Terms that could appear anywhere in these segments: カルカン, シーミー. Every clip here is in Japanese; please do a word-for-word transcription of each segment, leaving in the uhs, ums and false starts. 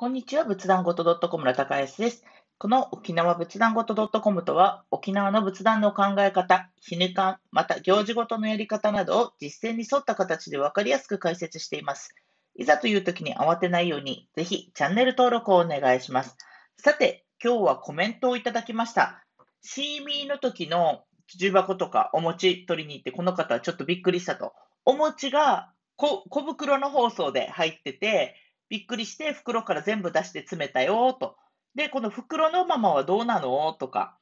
こんにちは、仏壇ごと .com 村高安です。この沖縄仏壇ごと .com とは、沖縄の仏壇の考え方、日ぬかん、また行事ごとのやり方などを実践に沿った形で分かりやすく解説しています。いざという時に慌てないように、ぜひチャンネル登録をお願いします。さて、今日はコメントをいただきました。シーミーの時の重箱とかお餅取りに行って、この方はちょっとびっくりしたと。お餅がこ小袋の包装で入ってて、びっくりして袋から全部出して詰めたよと。で、この袋のままはどうなのとか、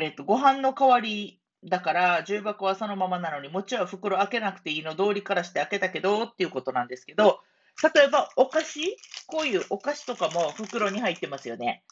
えっと、ご飯の代わりだから重箱はそのままなのに餅は袋開けなくていいの、道理からして開けたけどっていうことなんですけど、例えばお菓子、こういうお菓子とかも袋に入ってますよね。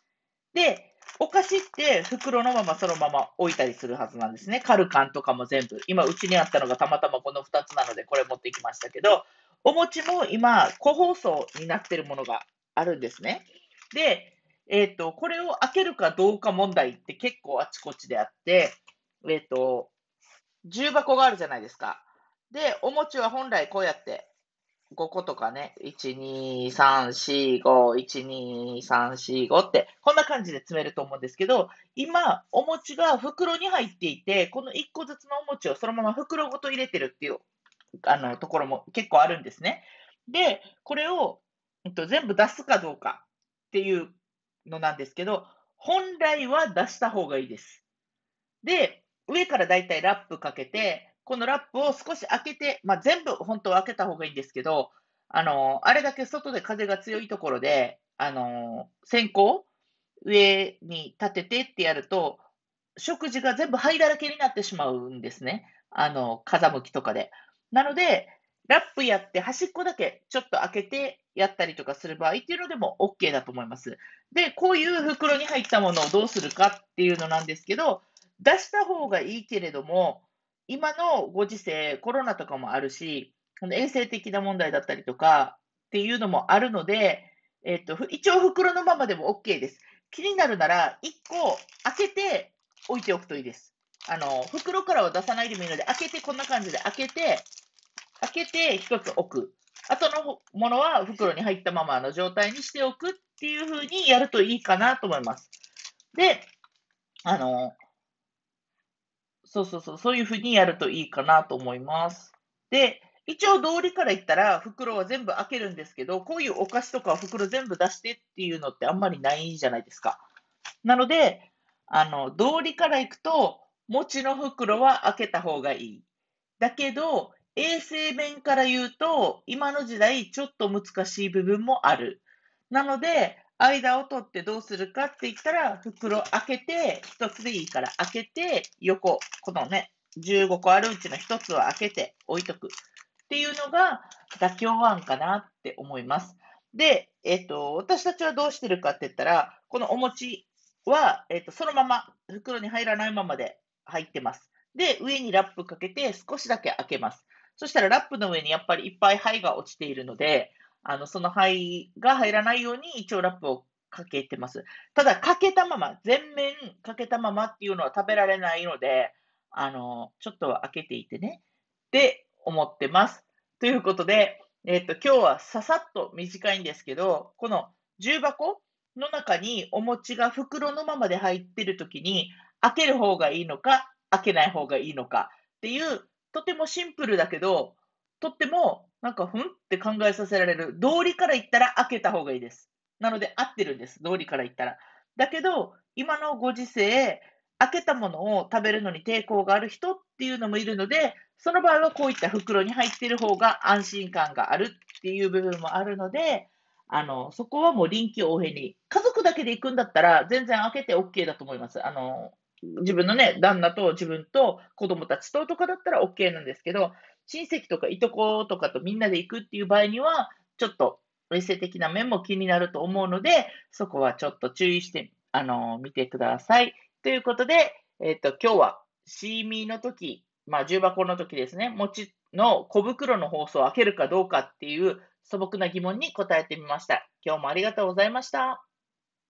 で、お菓子って袋のままそのまま置いたりするはずなんですね。カルカンとかも全部。今うちにあったのがたまたまこのふたつなのでこれ持ってきましたけど、お餅も今、個包装になっているものがあるんですね。で、えっと、これを開けるかどうか問題って結構あちこちであって、えっと、重箱があるじゃないですか。で、お餅は本来こうやってごことかね、いち、に、さん、し、ご、いち、に、さん、し、ごって、こんな感じで詰めると思うんですけど、今、お餅が袋に入っていて、このいっこずつのお餅をそのまま袋ごと入れてるっていう、あのところも結構あるんですね。で、これを、えっと、全部出すかどうかっていうのなんですけど、本来は出した方がいいです。で、上からだいたいラップかけて、このラップを少し開けて、まあ、全部本当は開けた方がいいんですけど、あの、あれだけ外で風が強いところで、あの、線香を上に立ててってやると、食事が全部灰だらけになってしまうんですね。あの、風向きとかで。なので、ラップやって端っこだけちょっと開けてやったりとかする場合っていうのでも オーケー だと思います。で、こういう袋に入ったものをどうするかっていうのなんですけど、出した方がいいけれども、今のご時世、コロナとかもあるし、衛生的な問題だったりとかっていうのもあるので、えっと、一応袋のままでも オーケー です。気になるならいっこ開けて置いておくといいです。あの、袋からは出さないでもいいので、開けて、こんな感じで開けて、開けてひとつ置く。あとのものは袋に入ったままの状態にしておくっていう風にやるといいかなと思います。で、あの、そうそうそう、そういう風にやるといいかなと思います。で、一応道理から言ったら袋は全部開けるんですけど、こういうお菓子とかは袋全部出してっていうのってあんまりないじゃないですか。なので、あの、道理から行くと、餅の袋は開けた方がいい。だけど、衛生面から言うと、今の時代ちょっと難しい部分もある。なので、間を取ってどうするかって言ったら、袋開けて、一つでいいから開けて、横、このね、じゅうごこあるうちの一つは開けて置いとく。っていうのが妥協案かなって思います。で、えっと、私たちはどうしてるかって言ったら、このお餅は、えっと、そのまま袋に入らないままで入ってます。で、上にラップかけて少しだけ開けます。そしたらラップの上にやっぱりいっぱい灰が落ちているので、あのその灰が入らないように一応ラップをかけてます。ただ、かけたまま、全面かけたままっていうのは食べられないので、あのちょっとは開けていてねって思ってます。ということで、えっと、今日はささっと短いんですけど、この重箱の中にお餅が袋のままで入ってるときに、開ける方がいいのか、開けない方がいいのかっていう、とてもシンプルだけど、とってもなんかふんって考えさせられる。道理から言ったら開けた方がいいです。なので合ってるんです。道理から言ったら。だけど、今のご時世、開けたものを食べるのに抵抗がある人っていうのもいるので、その場合はこういった袋に入っている方が安心感があるっていう部分もあるので、あのそこはもう臨機応変に。家族だけで行くんだったら全然開けて オーケー だと思います。あの自分のね、旦那と自分と子供たちととかだったら オーケー なんですけど、親戚とかいとことかとみんなで行くっていう場合には、ちょっと衛生的な面も気になると思うので、そこはちょっと注意して、あのー、見てください。ということで、えっと、今日はシーミーの時、まあ、重箱の時ですね、餅の小袋の包装を開けるかどうかっていう素朴な疑問に答えてみました。今日もありがとうございました。